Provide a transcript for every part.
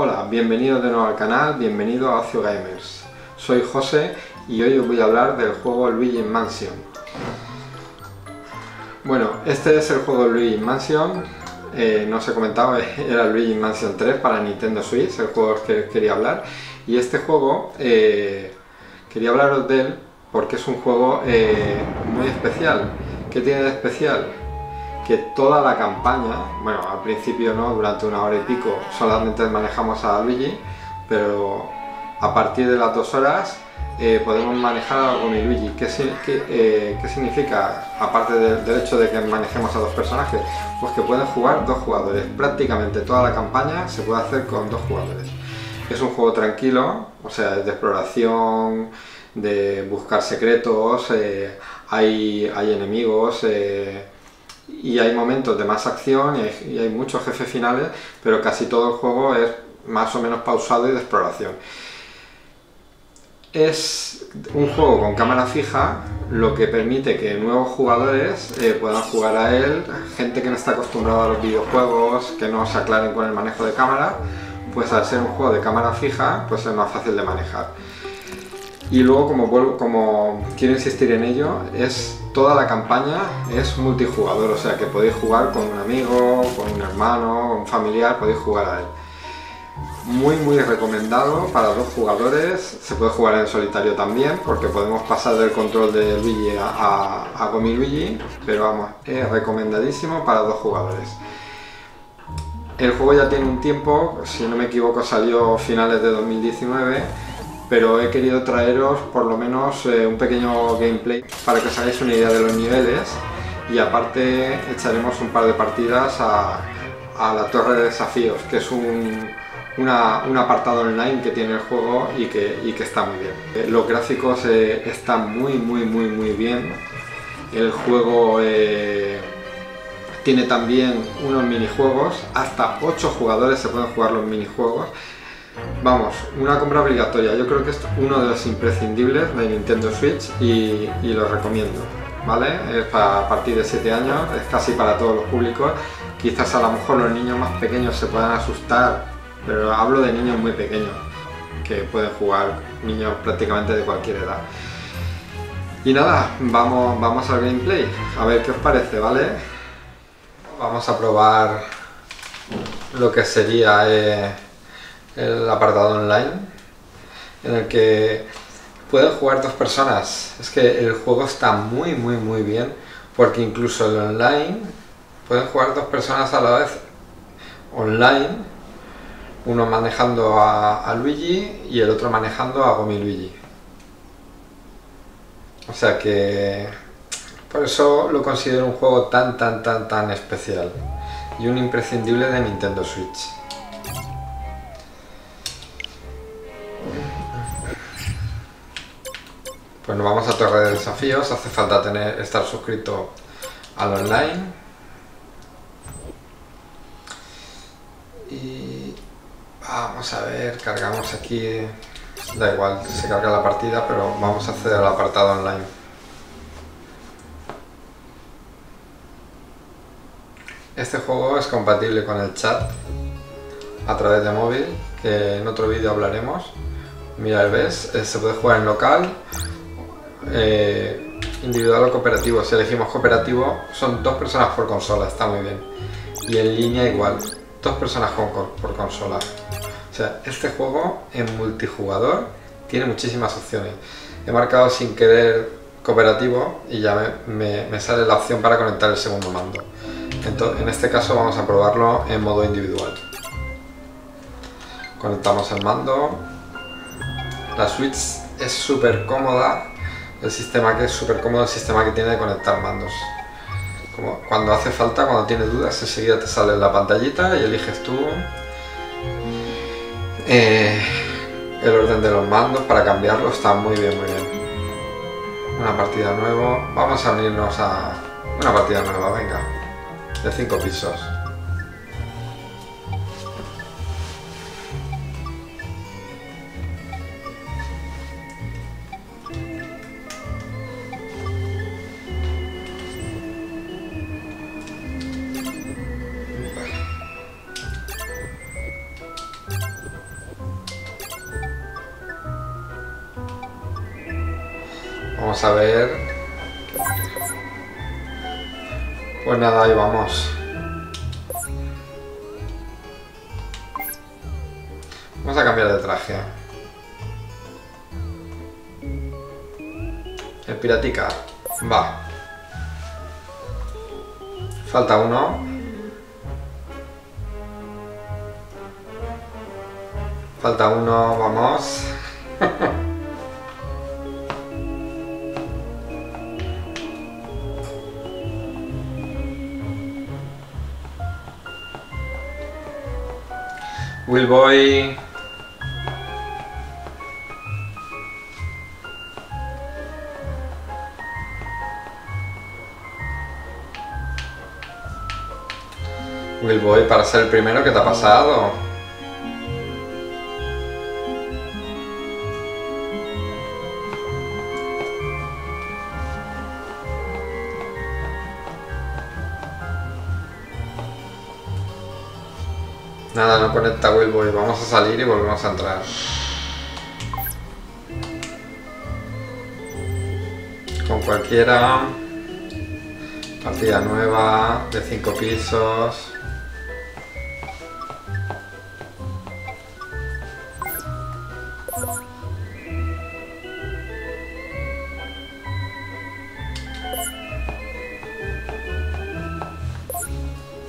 Hola, bienvenidos de nuevo al canal, bienvenidos a OcioGamers. Soy José y hoy os voy a hablar del juego Luigi's Mansion. Bueno, este es el juego Luigi's Mansion, no os he comentado, era Luigi's Mansion 3 para Nintendo Switch, el juego que quería hablar. Y este juego, quería hablaros de él porque es un juego muy especial. ¿Qué tiene de especial? Que toda la campaña, bueno, al principio no, durante una hora y pico solamente manejamos a Luigi, pero a partir de las 2 horas podemos manejar a Gomi Luigi. ¿Qué significa? Aparte del hecho de que manejemos a dos personajes, pues que pueden jugar dos jugadores. Prácticamente toda la campaña se puede hacer con dos jugadores. Es un juego tranquilo, o sea, es de exploración, de buscar secretos, hay enemigos, y hay momentos de más acción y hay muchos jefes finales, pero casi todo el juego es más o menos pausado y de exploración. Es un juego con cámara fija, lo que permite que nuevos jugadores puedan jugar a él, gente que no está acostumbrada a los videojuegos, que no se aclaren con el manejo de cámara, pues al ser un juego de cámara fija, pues es más fácil de manejar. Y luego, como quiero insistir en ello, es toda la campaña es multijugador, o sea que podéis jugar con un amigo, con un hermano, con un familiar, podéis jugar a él. Muy recomendado para dos jugadores, se puede jugar en solitario también, porque podemos pasar del control de Luigi a Gomi Luigi, pero vamos, es recomendadísimo para dos jugadores. El juego ya tiene un tiempo, si no me equivoco salió a finales de 2019, pero he querido traeros por lo menos un pequeño gameplay para que os hagáis una idea de los niveles, y aparte echaremos un par de partidas a la Torre de Desafíos, que es un apartado online que tiene el juego y que está muy bien. Los gráficos están muy bien. El juego tiene también unos minijuegos, hasta 8 jugadores se pueden jugar los minijuegos. Vamos, una compra obligatoria, yo creo que es uno de los imprescindibles de Nintendo Switch y lo recomiendo, ¿vale? Es a partir de 7 años, es casi para todos los públicos, quizás a lo mejor los niños más pequeños se puedan asustar, pero hablo de niños muy pequeños, que pueden jugar niños prácticamente de cualquier edad. Y nada, vamos al gameplay, a ver qué os parece, ¿vale? Vamos a probar lo que sería el apartado online, en el que pueden jugar dos personas. Es que el juego está muy bien, porque incluso el online pueden jugar dos personas a la vez online, uno manejando a Luigi y el otro manejando a Gomi Luigi. O sea que por eso lo considero un juego tan especial y un imprescindible de Nintendo Switch. Pues nos vamos a Torre de Desafíos, hace falta estar suscrito al online. Y vamos a ver, cargamos aquí, da igual, se carga la partida, pero vamos a acceder al apartado online. Este juego es compatible con el chat a través de móvil, que en otro vídeo hablaremos. Mira, ¿ves? Se puede jugar en local, individual o cooperativo. Si elegimos cooperativo son dos personas por consola, está muy bien. Y en línea igual, dos personas por consola. O sea, este juego en multijugador tiene muchísimas opciones. He marcado sin querer cooperativo y ya me sale la opción para conectar el segundo mando. Entonces, en este caso vamos a probarlo en modo individual. Conectamos el mando. La Switch es súper cómoda, el sistema que tiene de conectar mandos. Como cuando hace falta, cuando tienes dudas, enseguida te sale la pantallita y eliges tú el orden de los mandos para cambiarlo. Está muy bien. Una partida nueva, vamos a unirnos a una partida nueva, venga, de 5 pisos. Vamos a ver. Pues nada, ahí vamos. Vamos a cambiar de traje. El piratica. Va. Falta uno. Falta uno, vamos. Will Boy. Will Boy, para ser el primero, ¿qué te ha pasado? Nada, no conecta Will Boy. Vamos a salir y volvemos a entrar. Con cualquiera. Partida nueva, de 5 pisos.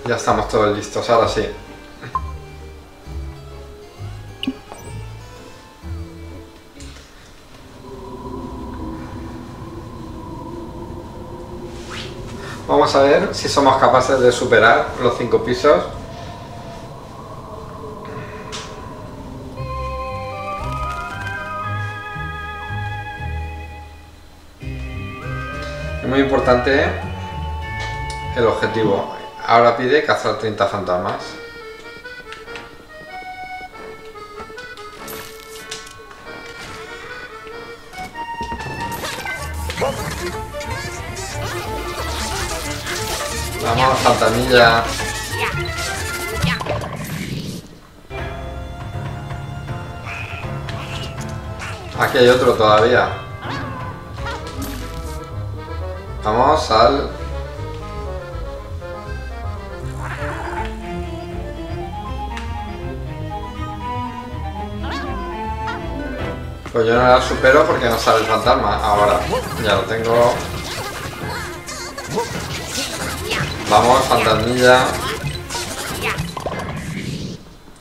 Ya estamos todos listos, ahora sí. Vamos a ver si somos capaces de superar los 5 pisos. Es muy importante el objetivo. Ahora pide cazar 30 fantasmas. Vamos, fantasmilla. Aquí hay otro todavía. Vamos al... Pues yo no la supero porque no sale el fantasma. Ahora, ya lo tengo. Vamos, fantasmilla.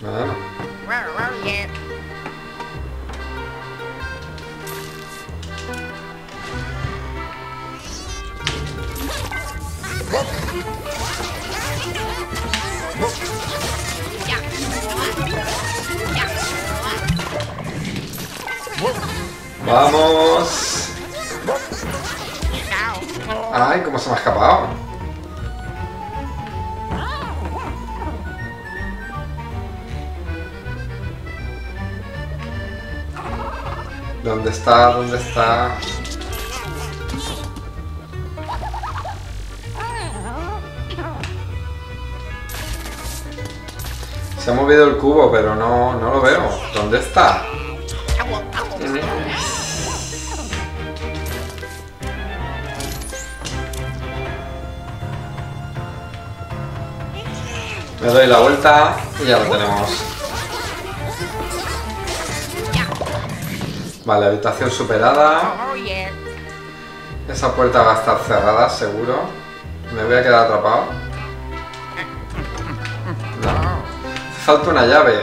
Bueno. Vamos. Ay, cómo se me ha escapado. ¿Dónde está? ¿Dónde está? Se ha movido el cubo, pero no lo veo. ¿Dónde está? Me doy la vuelta y ya lo tenemos. Vale, habitación superada. Esa puerta va a estar cerrada, seguro. Me voy a quedar atrapado. No. Hace falta una llave.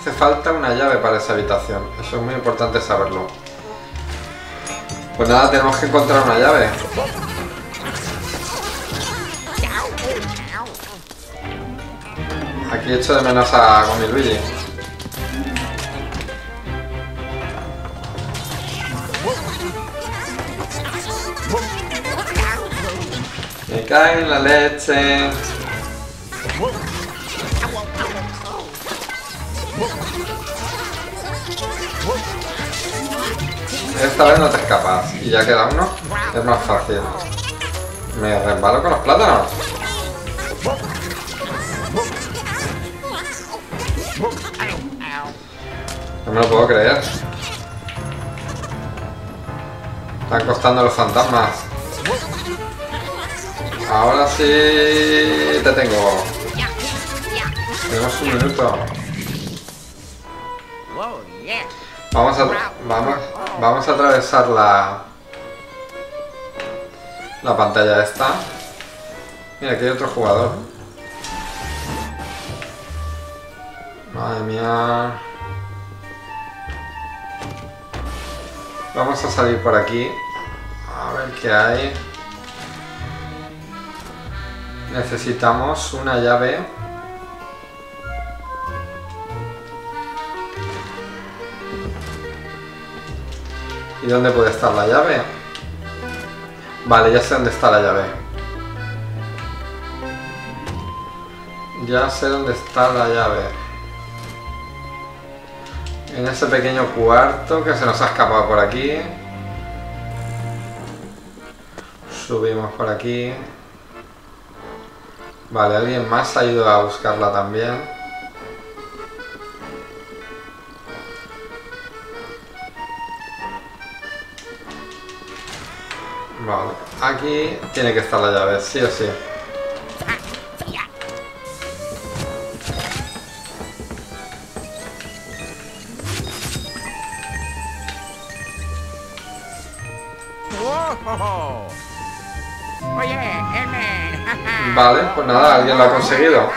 Hace falta una llave para esa habitación. Eso es muy importante saberlo. Pues nada, tenemos que encontrar una llave. Aquí echo de menos a Gomi Luigi. Me cae en la leche. Esta vez no te escapas. Y ya queda uno. Es más fácil. Me resbalo con los plátanos. No me lo puedo creer. Están costando los fantasmas. Ahora sí te tengo. Tenemos un minuto. Vamos a atravesar la pantalla esta. Mira, aquí hay otro jugador. Madre mía. Vamos a salir por aquí. A ver qué hay. Necesitamos una llave. ¿Y dónde puede estar la llave? Vale, ya sé dónde está la llave. Ya sé dónde está la llave. En ese pequeño cuarto que se nos ha escapado por aquí. Subimos por aquí. Vale, alguien más ha ido a buscarla también. Vale, aquí tiene que estar la llave, sí o sí. Vale, pues nada, alguien lo ha conseguido.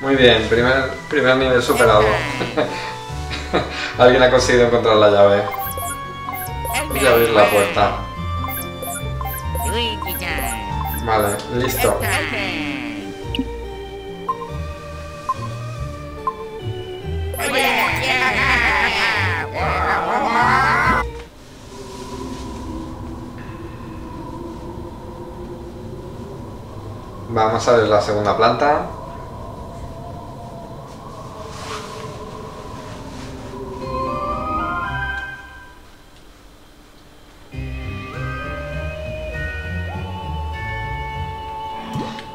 Muy bien, primer nivel superado. Alguien ha conseguido encontrar la llave. Voy a abrir la puerta. Vale, listo. Vamos a ver la segunda planta.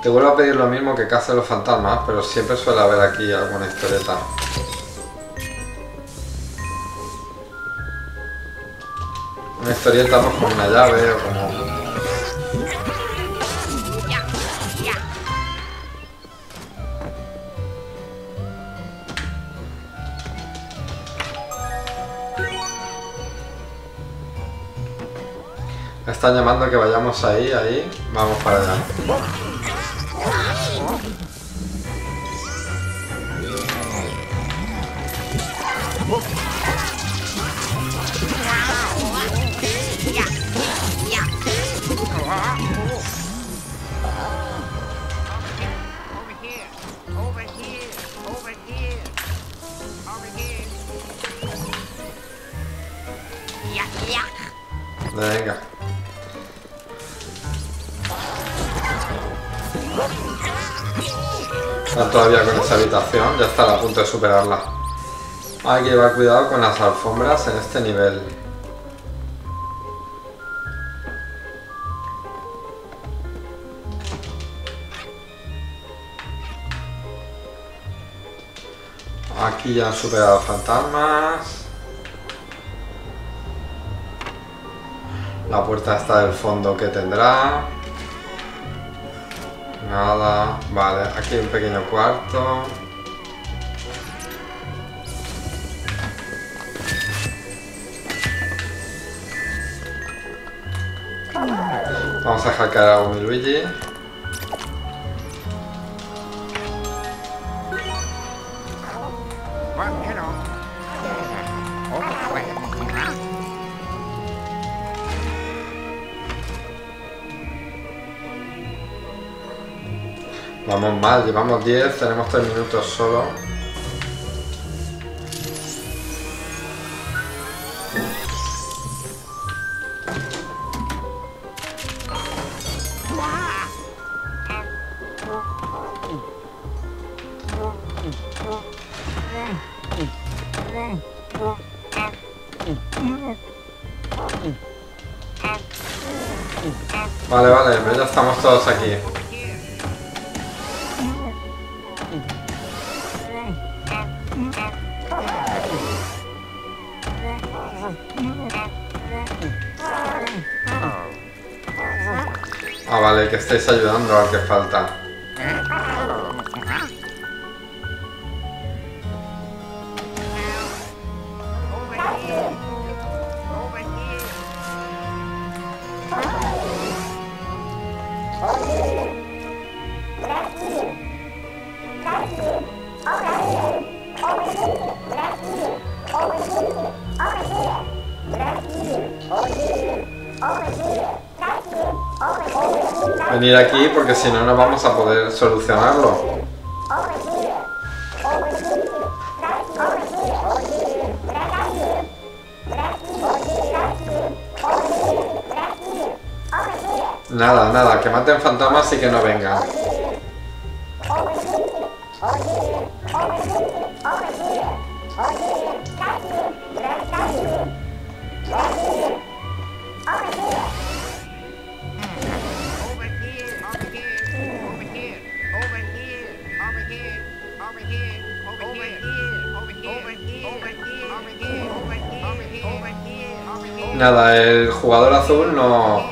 Te vuelvo a pedir lo mismo que caza los fantasmas, pero siempre suele haber aquí alguna historieta. Una historieta pues, con una llave o como... Están llamando a que vayamos ahí, vamos para allá. Venga. Está todavía con esa habitación, ya está a punto de superarla. Hay que llevar cuidado con las alfombras en este nivel. Aquí ya han superado fantasmas. La puerta está del fondo que tendrá. Nada, vale, aquí hay un pequeño cuarto. Vamos a dejar caer a Gomi Luigi. Vamos mal, llevamos 10, tenemos 3 minutos solo. Vale, ya estamos todos aquí. Ah, vale, que estáis ayudando al que falta. Venir aquí porque si no, no vamos a poder solucionarlo. Nada, nada, que maten fantasmas y que no vengan. Nada, el jugador azul no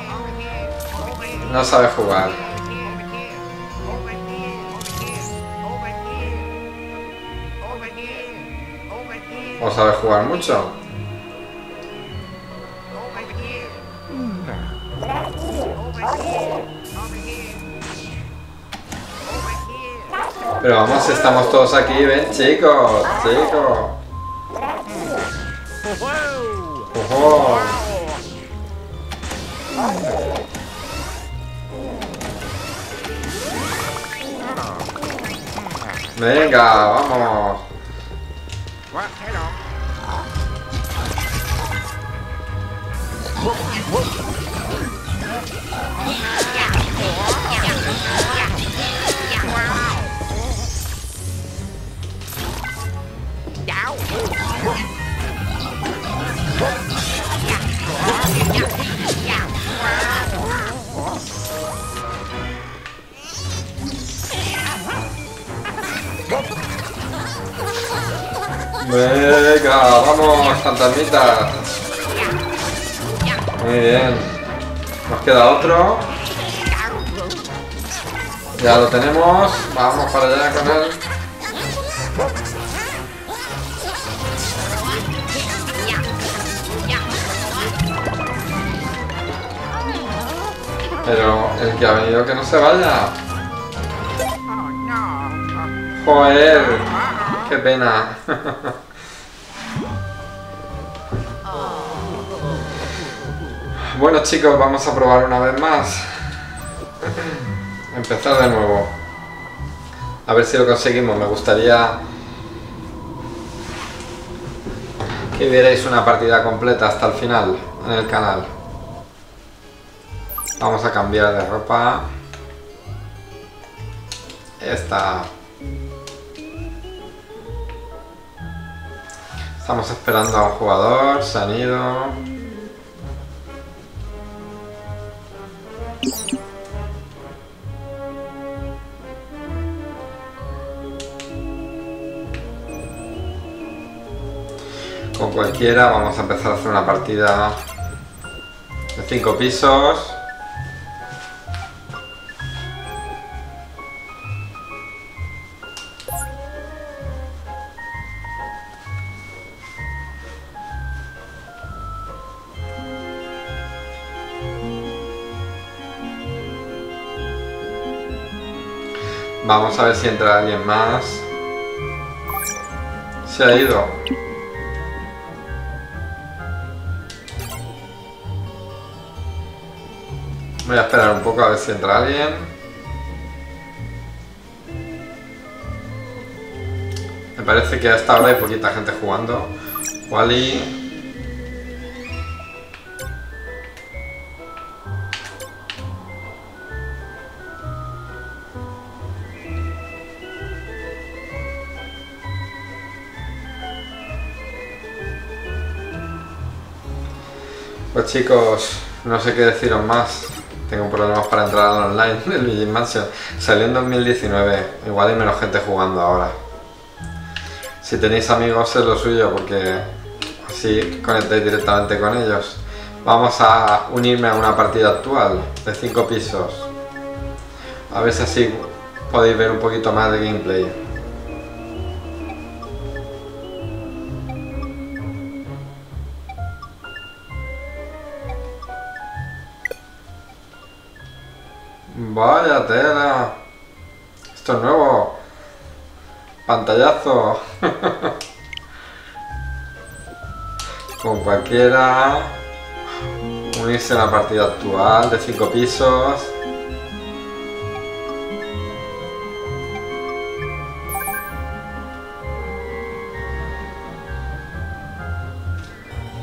sabe jugar. ¿O sabe jugar mucho? Pero vamos, estamos todos aquí, ven chicos, chicos. ¡Ojo! Venga, vamos. Venga, vamos, fantasmita. Muy bien. Nos queda otro. Ya lo tenemos. Vamos para allá con él. Pero el que ha venido que no se vaya. Joder, qué pena. Bueno chicos, vamos a probar una vez más. Empezar de nuevo. A ver si lo conseguimos. Me gustaría que vierais una partida completa hasta el final en el canal. Vamos a cambiar de ropa. Esta. Estamos esperando a un jugador, se han ido. Con cualquiera vamos a empezar a hacer una partida de 5 pisos. Vamos a ver si entra alguien más. Se ha ido. Voy a esperar un poco a ver si entra alguien. Me parece que a esta hora hay poquita gente jugando. Wally. Pues chicos, no sé qué deciros más. Tengo problemas para entrar al online del Luigi's Mansion. Salió en 2019, igual hay menos gente jugando ahora. Si tenéis amigos es lo suyo, porque así conectáis directamente con ellos. Vamos a unirme a una partida actual de 5 pisos. A ver si así podéis ver un poquito más de gameplay. Vaya tela. Esto es nuevo. Pantallazo. Con cualquiera. Unirse a la partida actual de 5 pisos.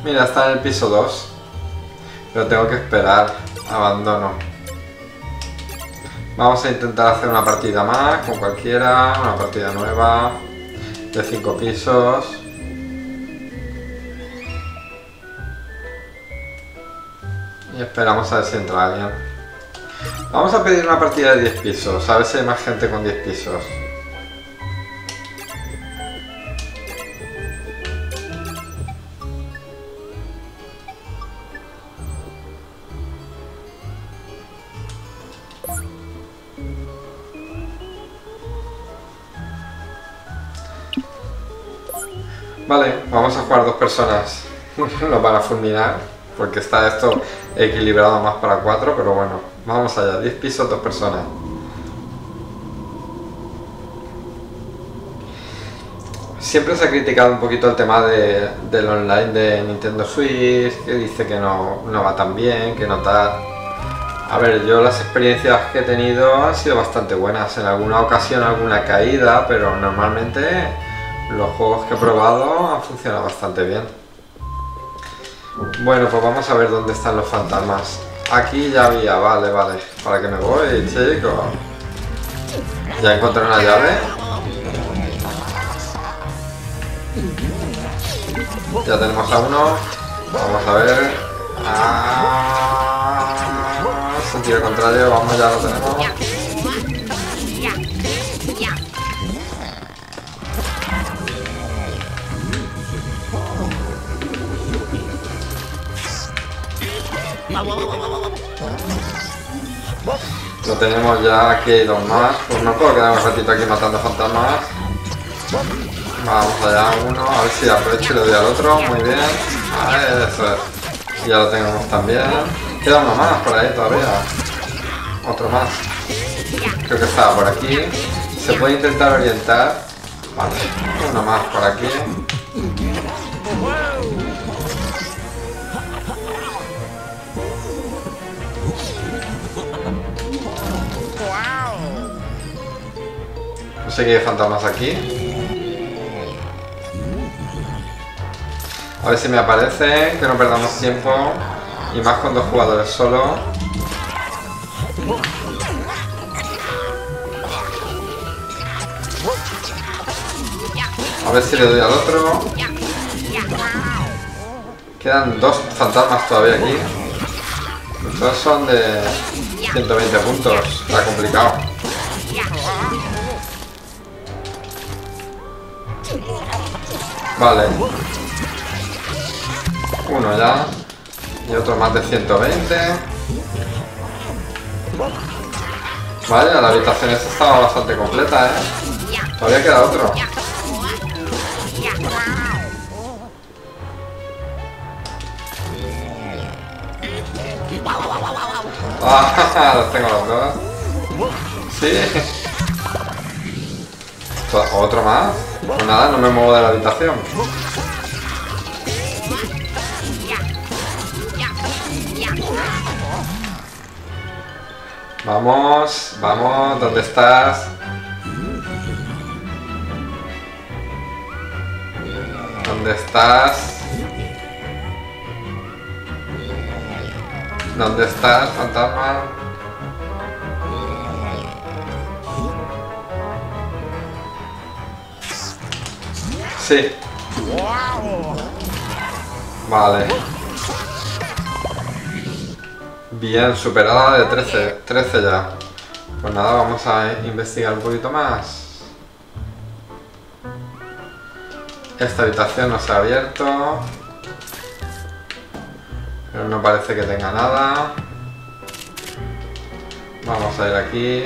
Mira, está en el piso 2. Pero tengo que esperar. Abandono. Vamos a intentar hacer una partida más con cualquiera. Una partida nueva de 5 pisos. Y esperamos a ver si entra alguien. Vamos a pedir una partida de 10 pisos. A ver si hay más gente con 10 pisos. Vale, vamos a jugar 2 personas. Lo van a fulminar, porque está esto equilibrado más para 4, pero bueno, vamos allá. 10 pisos, 2 personas. Siempre se ha criticado un poquito el tema del online de Nintendo Switch, que dice que no va tan bien, que no tal. A ver, yo las experiencias que he tenido han sido bastante buenas. En alguna ocasión alguna caída, pero normalmente los juegos que he probado han funcionado bastante bien. Bueno, pues vamos a ver dónde están los fantasmas. Aquí ya había, vale. ¿Para qué me voy, chicos? ¿Ya encontré una llave? Ya tenemos a uno. Vamos a ver. Ah, sentido contrario, vamos, ya lo tenemos. Lo tenemos ya, aquí hay 2 más. Pues no puedo quedar un ratito aquí matando fantasmas. Vamos allá, uno, a ver si aprovecho y le doy al otro. Muy bien. Vale, eso es. Ya lo tenemos también. Queda uno más por ahí todavía. Otro más. Creo que estaba por aquí. Se puede intentar orientar. Vale, uno más por aquí. No sé qué hay fantasmas aquí. A ver si me aparecen, que no perdamos tiempo. Y más con 2 jugadores solo. A ver si le doy al otro. Quedan 2 fantasmas todavía aquí. Todos son de 120 puntos. Está complicado. Vale. Uno ya. Y otro más de 120. Vale, la habitación esta estaba bastante completa, ¿eh? Todavía queda otro. Ah, los tengo los 2. Sí. ¿Otro más? Pues nada, no me muevo de la habitación. Vamos, vamos, ¿dónde estás? ¿Dónde estás? ¿Dónde estás, fantasma? Sí. Vale. Bien, superada de 13. 13 ya. Pues nada, vamos a investigar un poquito más. Esta habitación no se ha abierto. Pero no parece que tenga nada. Vamos a ir aquí.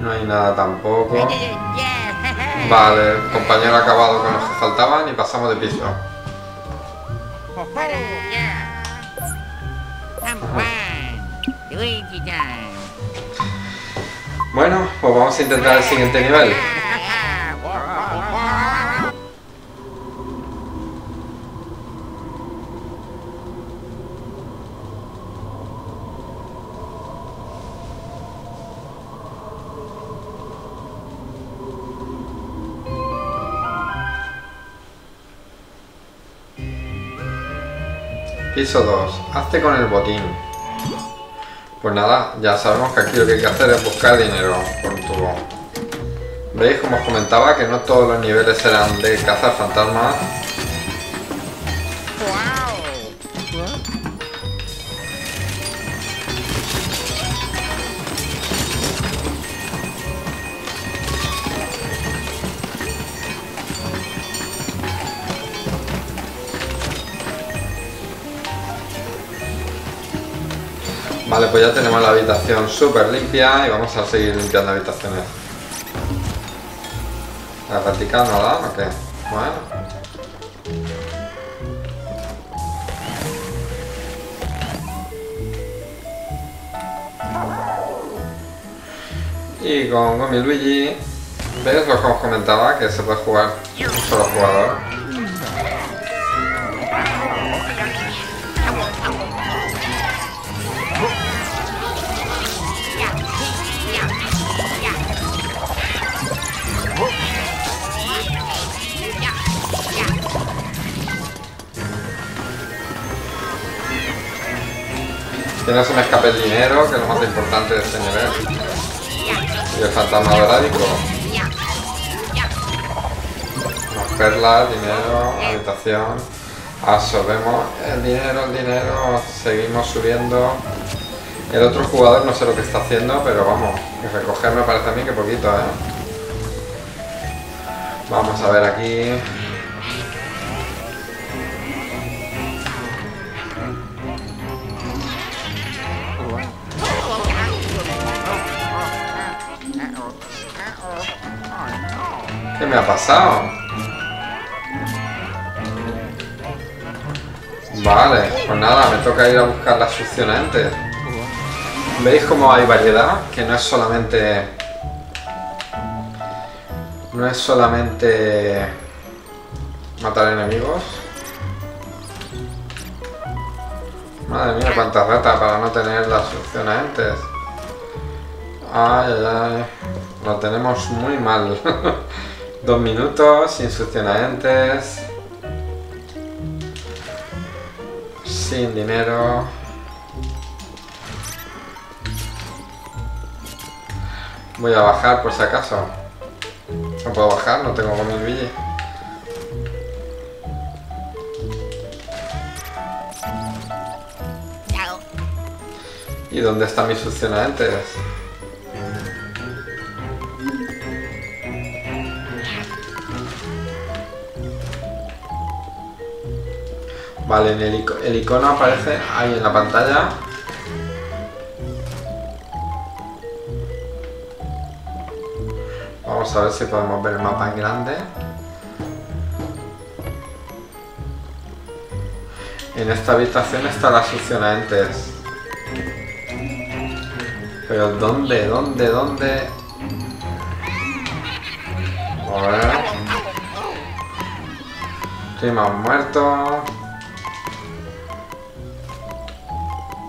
No hay nada tampoco. Vale, el compañero ha acabado con los que faltaban y pasamos de piso. Bueno, pues vamos a intentar el siguiente nivel. Piso 2. Hazte con el botín. Pues nada, ya sabemos que aquí lo que hay que hacer es buscar dinero por tubo. ¿Veis? Como os comentaba, que no todos los niveles serán de cazar fantasmas. Vale, pues ya tenemos la habitación súper limpia y vamos a seguir limpiando habitaciones. ¿La práctica no da o qué? Bueno. Y con Gomi Luigi, ¿ves lo que os comentaba? Que se puede jugar un solo jugador. Que no se me escape el dinero, que es lo más importante de este nivel. Y el fantasma dorádico. Las perlas, dinero, habitación. Absorbemos el dinero, seguimos subiendo. El otro jugador no sé lo que está haciendo, pero vamos, que recoger me parece a mí que poquito, ¿eh? Vamos a ver aquí. ¿Qué me ha pasado? Vale, pues nada, me toca ir a buscar la succionante. ¿Veis cómo hay variedad? Que no es solamente... No es solamente... matar enemigos. Madre mía, cuántas ratas para no tener las succionantes. Ay, ay, ay. Lo tenemos muy mal. 2 minutos, sin succionantes, sin dinero. Voy a bajar por si acaso. No puedo bajar, no tengo Gomi Willy. ¿Y dónde están mis succionantes? Vale, el icono aparece ahí en la pantalla. Vamos a ver si podemos ver el mapa en grande. En esta habitación están las succionantes. Pero ¿dónde? ¿Dónde? ¿Dónde? A ver. Estoy más muerto.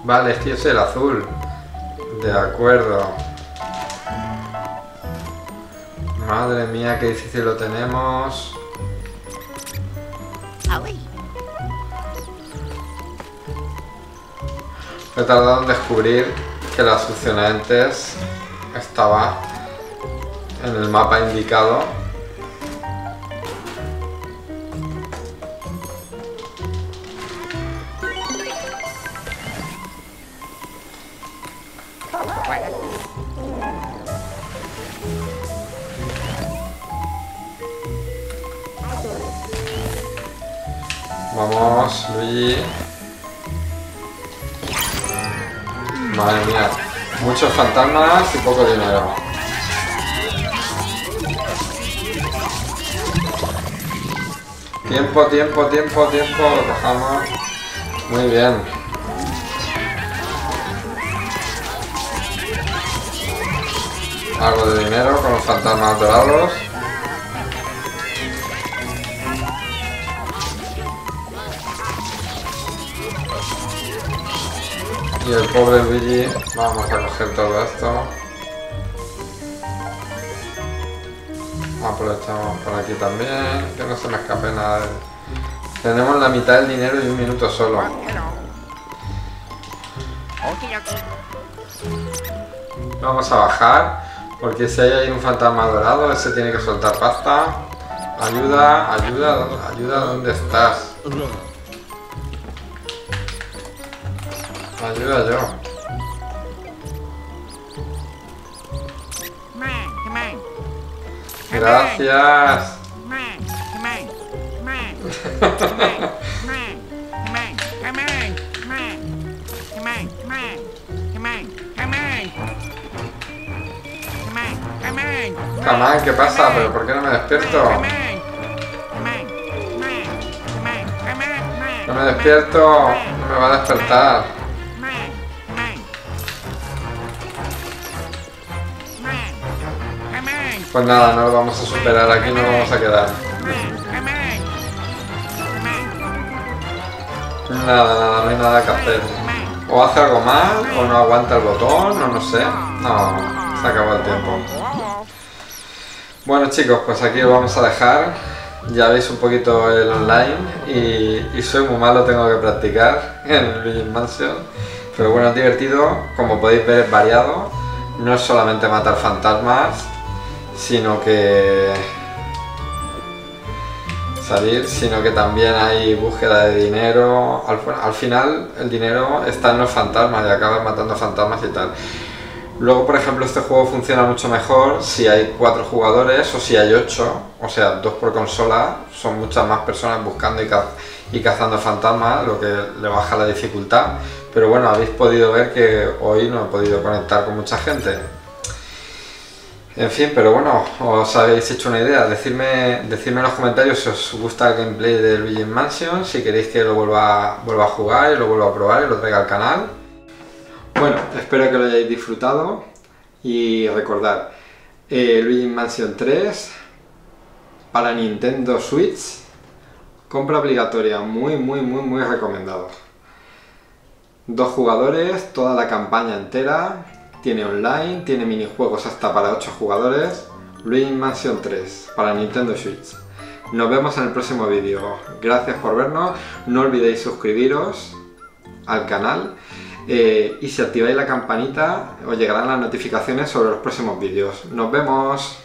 Vale, este es el azul. De acuerdo. Madre mía, qué difícil lo tenemos. He tardado en descubrir que las succionantes estaba en el mapa indicado. Vamos, Luigi. Madre mía. Muchos fantasmas y poco dinero. Tiempo, lo bajamos. Muy bien. Algo de dinero con los fantasmas dorados. Y el pobre Luigi, vamos a coger todo esto. Aprovechamos por aquí también, que no se me escape nada. Tenemos la mitad del dinero y un minuto solo. Vamos a bajar, porque si hay ahí un fantasma dorado, ese tiene que soltar pasta. Ayuda, ¿dónde estás? Ayuda yo. Gracias. Camán, ¿qué pasa? ¿Pero por qué no me despierto? No me despierto, no me va a despertar. Pues nada, no lo vamos a superar, aquí nos vamos a quedar. Nada, no hay nada que hacer. O hace algo mal, o no aguanta el botón, o no sé. No, se acabó el tiempo. Bueno chicos, pues aquí lo vamos a dejar. Ya veis un poquito el online y soy muy malo, tengo que practicar en Luigi's Mansion. Pero bueno, es divertido, como podéis ver es variado. No es solamente matar fantasmas, sino que también hay búsqueda de dinero. Al final el dinero está en los fantasmas y acabas matando fantasmas y tal. Luego, por ejemplo, este juego funciona mucho mejor si hay 4 jugadores o si hay 8, o sea, 2 por consola, son muchas más personas buscando y cazando fantasmas, lo que le baja la dificultad. Pero bueno, habéis podido ver que hoy no he podido conectar con mucha gente. En fin, pero bueno, os habéis hecho una idea. Decidme en los comentarios si os gusta el gameplay de Luigi's Mansion, si queréis que lo vuelva a jugar y lo vuelva a probar y lo traiga al canal. Bueno, espero que lo hayáis disfrutado y recordad, Luigi's Mansion 3 para Nintendo Switch, compra obligatoria, muy recomendado. 2 jugadores, toda la campaña entera. Tiene online, tiene minijuegos hasta para 8 jugadores. Luigi's Mansion 3 para Nintendo Switch. Nos vemos en el próximo vídeo. Gracias por vernos. No olvidéis suscribiros al canal y si activáis la campanita os llegarán las notificaciones sobre los próximos vídeos. ¡Nos vemos!